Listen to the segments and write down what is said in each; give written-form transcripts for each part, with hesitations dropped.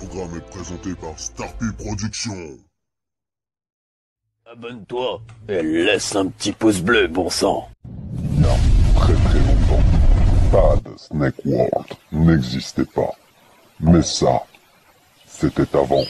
Ce programme est présenté par Starpy Productions. Abonne-toi et laisse un petit pouce bleu, bon sang. Il y a très longtemps, Bad Snake World n'existait pas. Mais ça, c'était avant.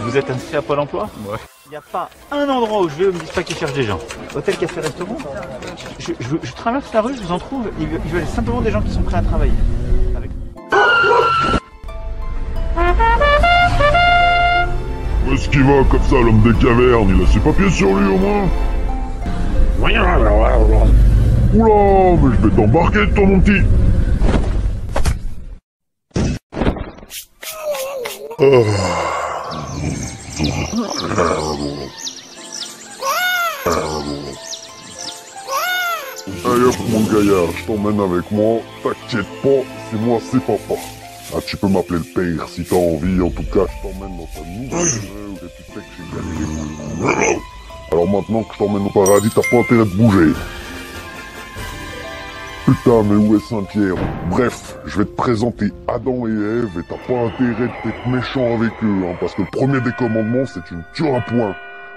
Vous êtes inscrit à Pôle emploi? Ouais. Il n'y a pas un endroit où je vais où on me dise pas qu'ils cherchent des gens. Hôtel, café, restaurant. Je traverse la rue, je vous en trouve. Ils veulent simplement des gens qui sont prêts à travailler. Avec... Où est-ce qu'il va comme ça, l'homme des cavernes? Il a ses papiers sur lui au moins. Oula, mais je vais t'embarquer de toi mon petit. Allez hop mon gaillard, je t'emmène avec moi, t'inquiète pas, c'est moi, c'est papa. Ah, tu peux m'appeler le père si t'as envie, en tout cas, je t'emmène dans ta nouvelle où tu sais que j'ai gagné. Alors maintenant que je t'emmène au paradis, t'as pas intérêt de bouger. Putain, mais où est Saint-Pierre? Bref, je vais te présenter Adam et Ève et t'as pas intérêt d'être méchant avec eux, hein, parce que le premier des commandements, c'est tu ne tueras point.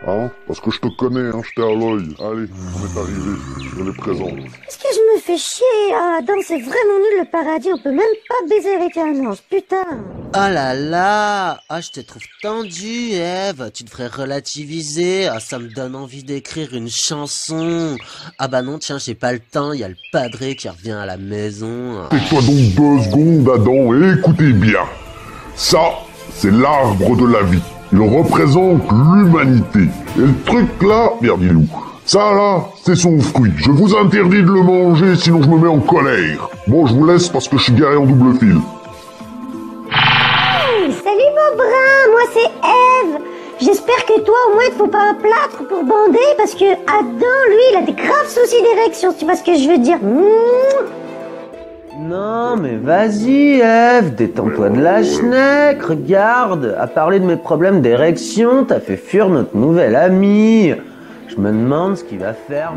Hein, parce que je te connais, hein, je t'ai à l'œil. Allez, on est arrivé, je les présente. Est-ce que je me fais chier? Ah, Adam, c'est vraiment nul le paradis, on peut même pas baiser avec un ange, putain. Ah là là, ah, je te trouve tendue, Ève, tu devrais relativiser, ah, ça me donne envie d'écrire une chanson. Ah bah non, tiens, j'ai pas le temps, il y a le padré qui revient à la maison. Tais-toi donc 2 secondes, Adam, et écoutez bien. Ça, c'est l'arbre de la vie. Il représente l'humanité. Et le truc là, merdilou, ça là, c'est son fruit. Je vous interdis de le manger, sinon je me mets en colère. Bon, je vous laisse parce que je suis garé en double fil. Salut mon brun, moi c'est Ève. J'espère que toi au moins il te faut pas un plâtre pour bander parce que Adam, lui, il a des graves soucis d'érection, tu vois ce que je veux dire. Non, mais vas-y, Ève, détends-toi de la schneck, regarde. À parler de mes problèmes d'érection, t'as fait fuir notre nouvel ami. Je me demande ce qu'il va faire.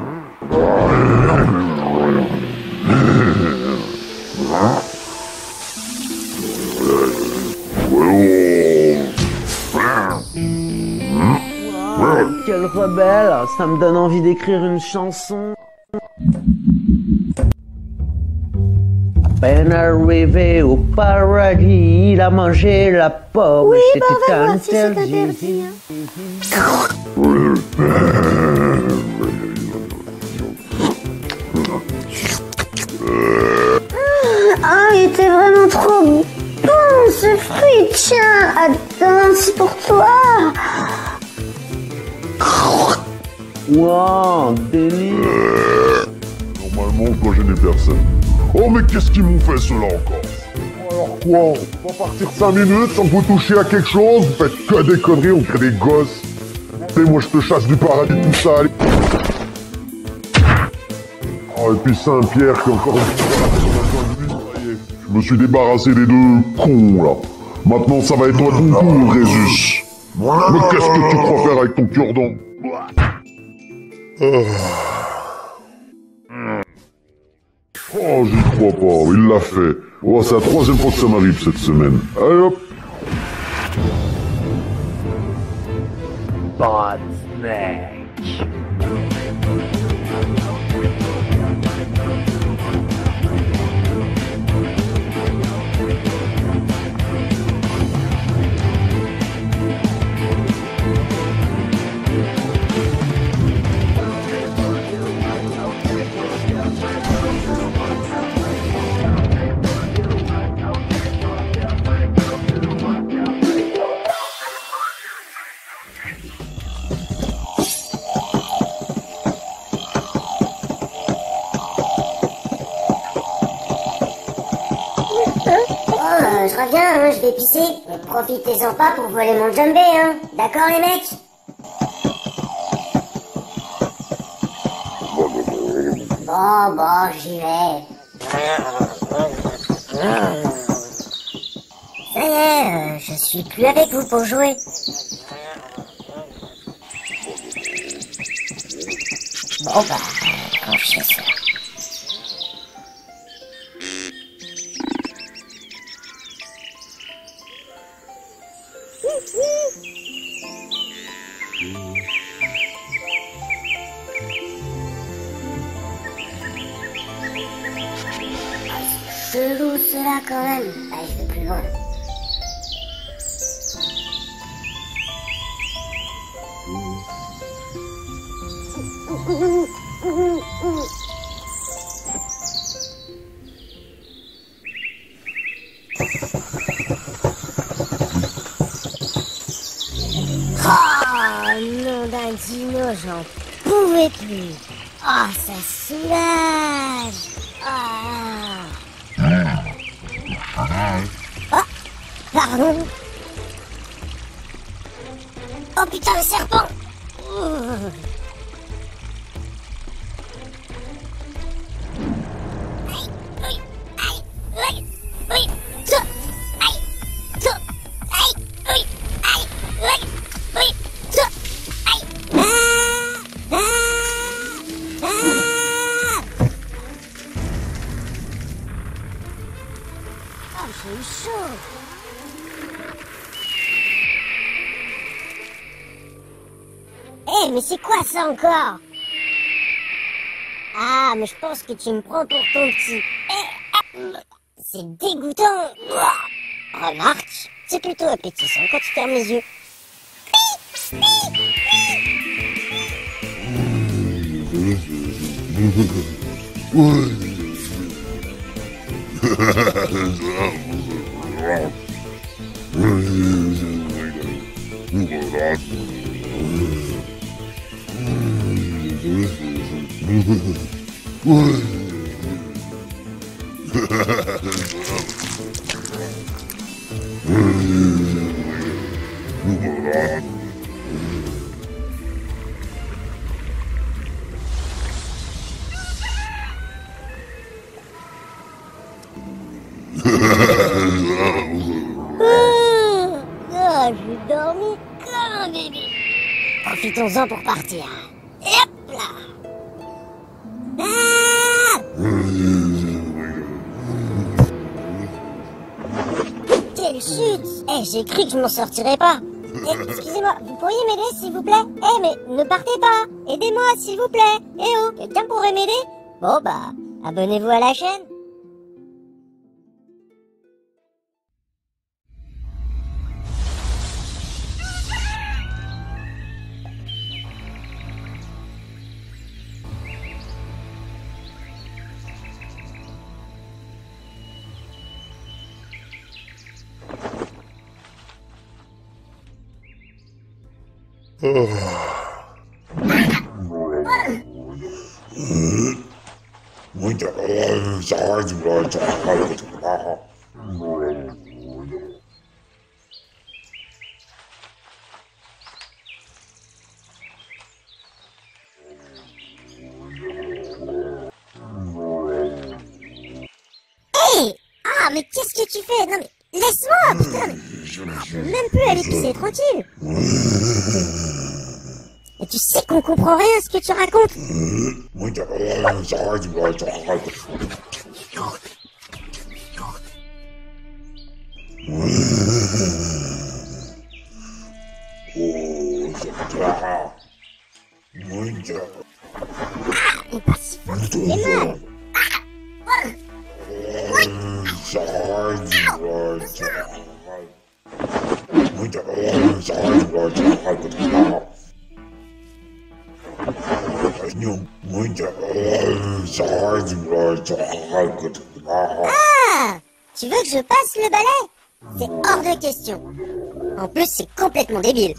nouvelle rebelle, ça me donne envie d'écrire une chanson. À peine arrivé au paradis, il a mangé la pomme. Oui, bah on va voir si c'est interdit. Ah, il était vraiment trop bon ce fruit, tiens, attends, c'est pour toi. Wow, délire. Normalement, quand j'ai des personnes. Oh, mais qu'est-ce qu'ils m'ont fait, ceux-là, encore? Alors quoi? On va partir 5 minutes sans que vous touchiez à quelque chose? Vous faites que des conneries, on crée des gosses. Et moi, je te chasse du paradis, tout ça, allez. Oh, et puis Saint-Pierre, qui encore... Je me suis débarrassé des deux cons, là. Maintenant, ça va être toi ton tour, Résus. Mais qu'est-ce que tu crois faire avec ton cure-dent? Oh, j'y crois pas, il l'a fait. Oh, c'est la troisième fois que ça m'arrive cette semaine. Allez hop! Bad Snake. Je reviens, hein, je vais pisser. Profitez-en pas pour voler mon jumbé, hein. D'accord, les mecs? Bon, j'y vais. Ça y est, je suis plus avec vous pour jouer. Bon, bah, quand je fais ça. Chelou cela quand même. Allez, je vais plus loin. Oh, nom d'un dino, j'en pouvais plus. Oh, ça soulage. Ah. Oh, pardon. Oh putain, le serpent. J'ai eu chaud. Eh, mais c'est quoi ça encore? Ah, mais je pense que tu me prends pour ton petit. C'est dégoûtant. Remarque, c'est plutôt appétissant quand tu fermes les yeux. J'ai dormi comme un bébé. Profitons-en pour partir. Et hop là. Quelle chute! Eh, j'ai cru que je m'en sortirais pas. Excusez-moi, vous pourriez m'aider s'il vous plaît? Eh mais ne partez pas! Aidez-moi s'il vous plaît! Eh oh, quelqu'un pourrait m'aider? Bon bah, abonnez-vous à la chaîne! Oh. Hey! Ah, mais qu'est-ce que tu fais? Non mais laisse-moi, putain mais... Ah, je peux même plus aller pisser tranquille. Et tu sais qu'on comprend rien à ce que tu racontes. Ah, mais pas si fort, tu fais mal. Ah! Tu veux que je passe le balai? C'est hors de question. En plus, c'est complètement débile.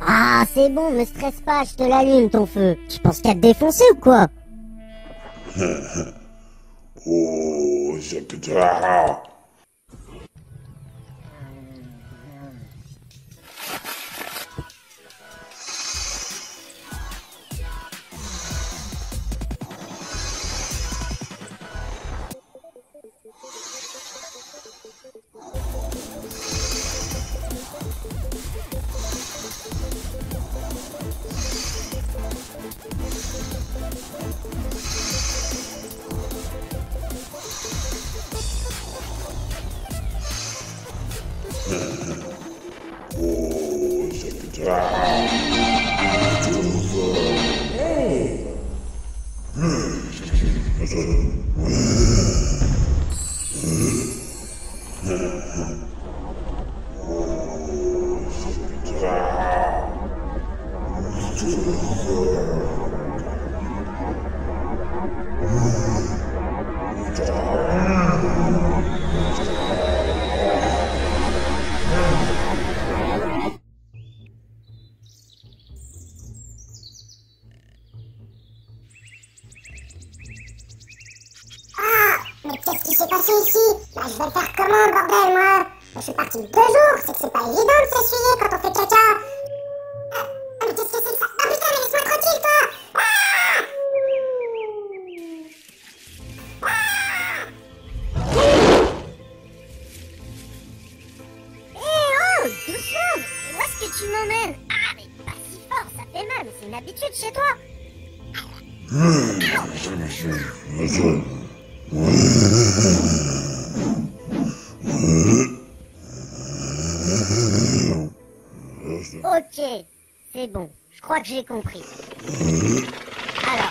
Ah, c'est bon, me stresse pas, je te l'allume ton feu. Tu penses qu'à te défoncer ou quoi? Oh, c'est que ça. Ok, c'est bon, je crois que j'ai compris. Alors,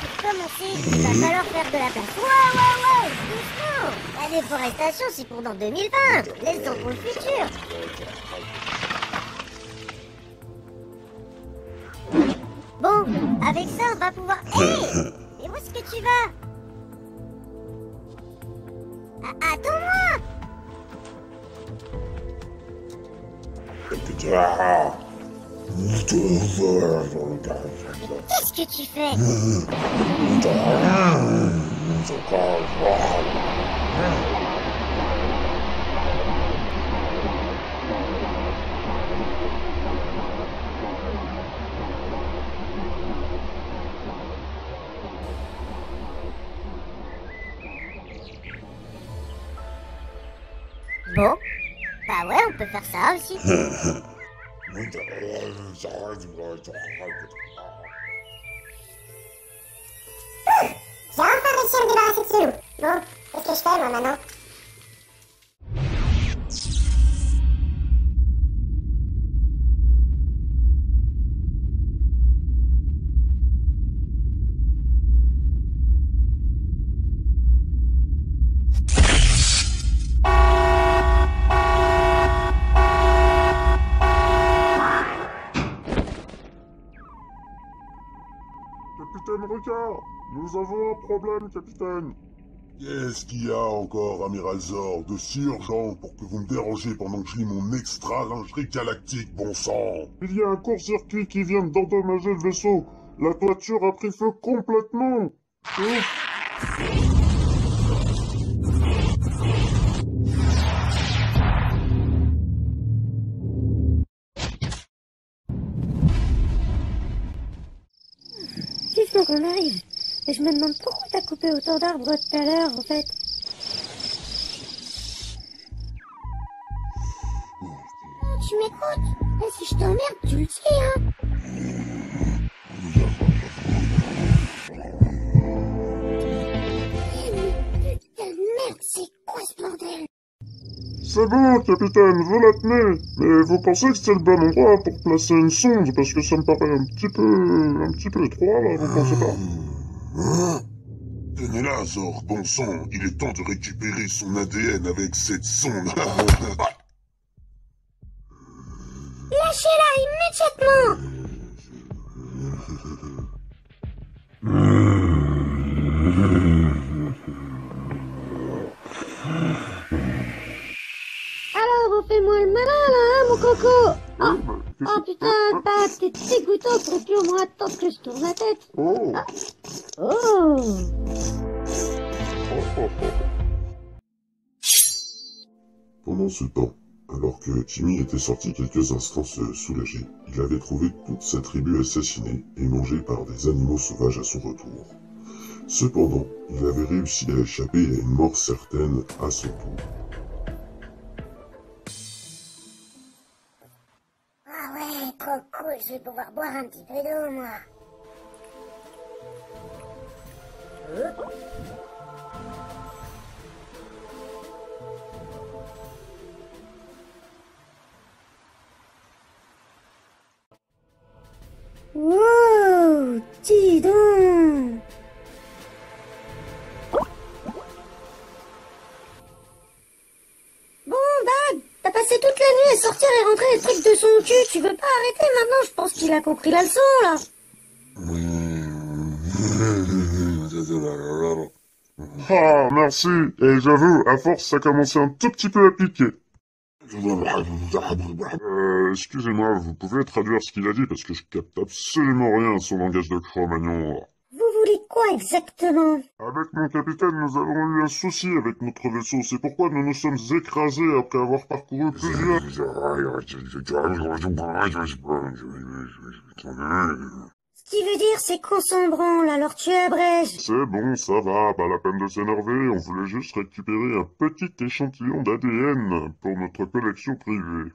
pour commencer, il va falloir faire de la place. Wow, doucement! La déforestation, c'est pour dans 2020! Laissons pour le futur! Bon, avec ça, on va pouvoir... Hé! Hey, mais où est-ce que tu vas? Attends-moi! Qu'est-ce que tu fais? Bon. Bah ouais, on peut faire ça aussi. J'ai enfin réussi à me débarrasser de ce loup. Bon, Qu'est-ce que je fais, moi, maintenant? Capitaine Ricard, nous avons un problème, capitaine. Qu'est-ce qu'il y a encore, Amiral Zor, de si urgent pour que vous me dérangez pendant que je lis mon extra lingerie galactique, bon sang? Il y a un court-circuit qui vient d'endommager le vaisseau. La toiture a pris feu complètement. Ouf. Qu'on arrive, mais je me demande pourquoi t'as coupé autant d'arbres tout à l'heure en fait. Tu m'écoutes? Et si je t'emmerde, tu le sais, hein? Mais putain de merde, c'est quoi ce bordel? C'est bon, capitaine, vous la tenez. Mais vous pensez que c'était le bon endroit pour placer une sonde? Parce que ça me paraît un petit peu étroit, là, vous pensez pas? Tenez-la, Zor, bon sang, il est temps de récupérer son ADN avec cette sonde. Lâchez-la immédiatement. Fais-moi le malin là, hein, mon coco? Oh putain, t'es dégoûtant, t'aurais pu au moins attendre que je tourne la tête. Oh. Pendant ce temps, alors que Timmy était sorti quelques instants se soulager, il avait trouvé toute sa tribu assassinée et mangée par des animaux sauvages à son retour. Cependant, il avait réussi à échapper à une mort certaine à son tour. Je vais pouvoir boire un petit peu d'eau, moi. Wow, dis donc. T'as passé toute la nuit à sortir et rentrer les trucs de son cul, tu veux pas arrêter maintenant? Je pense qu'il a compris la leçon, là. Ah, merci. Et j'avoue, à force, ça commençait un tout petit peu à piquer. Excusez-moi, vous pouvez traduire ce qu'il a dit, parce que je capte absolument rien à son langage de Cro-Magnon. Quoi exactement? Avec mon capitaine, nous avons eu un souci avec notre vaisseau. C'est pourquoi nous nous sommes écrasés après avoir parcouru plusieurs... Ce qui veut dire, c'est qu'on s'en branle, alors tu abrèges. C'est bon, ça va, pas la peine de s'énerver. On voulait juste récupérer un petit échantillon d'ADN pour notre collection privée.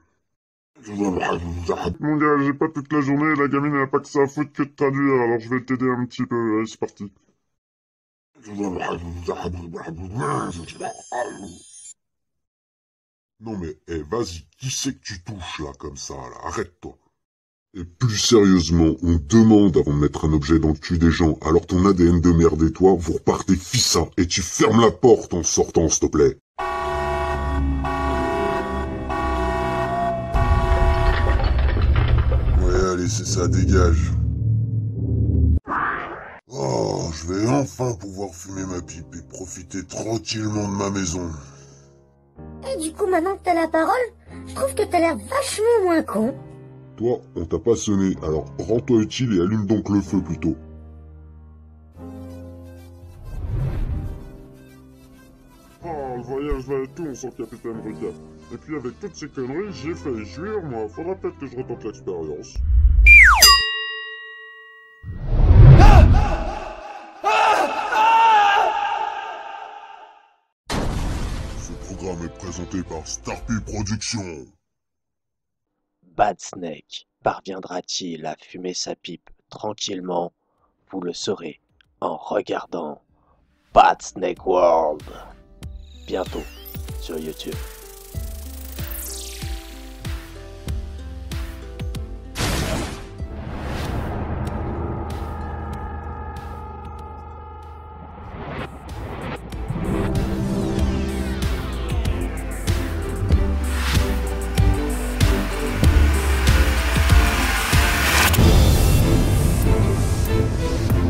Mon gars, j'ai pas toute la journée, la gamine n'a pas que ça à foutre que de traduire, alors je vais t'aider un petit peu, allez c'est parti. Non mais, hé, vas-y, qui c'est que tu touches là, comme ça, là, arrête-toi. Et plus sérieusement, on demande avant de mettre un objet dans le cul des gens, alors ton ADN de merde et toi, vous repartez fissa, et tu fermes la porte en sortant, s'il te plaît. C'est ça, dégage. Oh, je vais enfin pouvoir fumer ma pipe et profiter tranquillement de ma maison. Et du coup, maintenant que t'as la parole, je trouve que t'as l'air vachement moins con. Toi, on t'a pas sonné, alors rends-toi utile et allume donc le feu plutôt. Oh, le voyage va être long sans Capitaine Ricard. Et puis avec toutes ces conneries, j'ai failli jouir, moi. Faudra peut-être que je retente l'expérience. Ce programme est présenté par Starpy Productions. Bad Snake parviendra-t-il à fumer sa pipe tranquillement? Vous le saurez en regardant Bad Snake World. bientôt sur YouTube.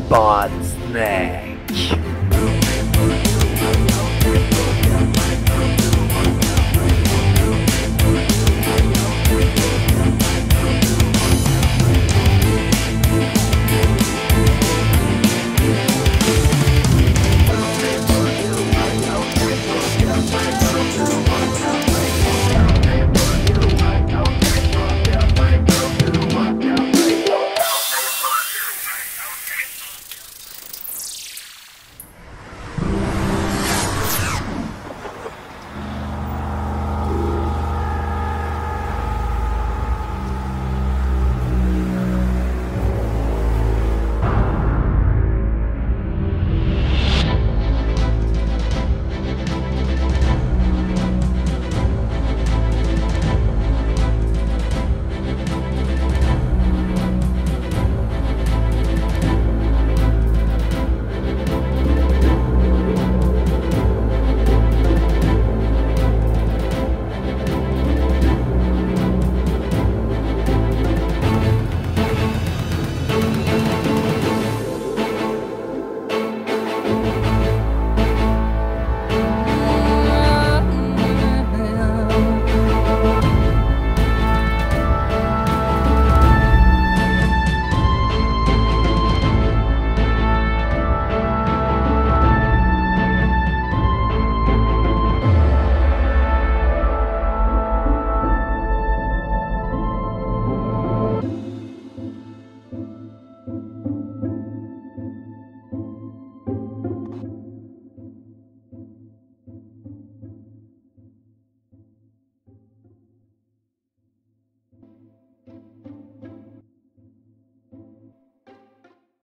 Bad Snake.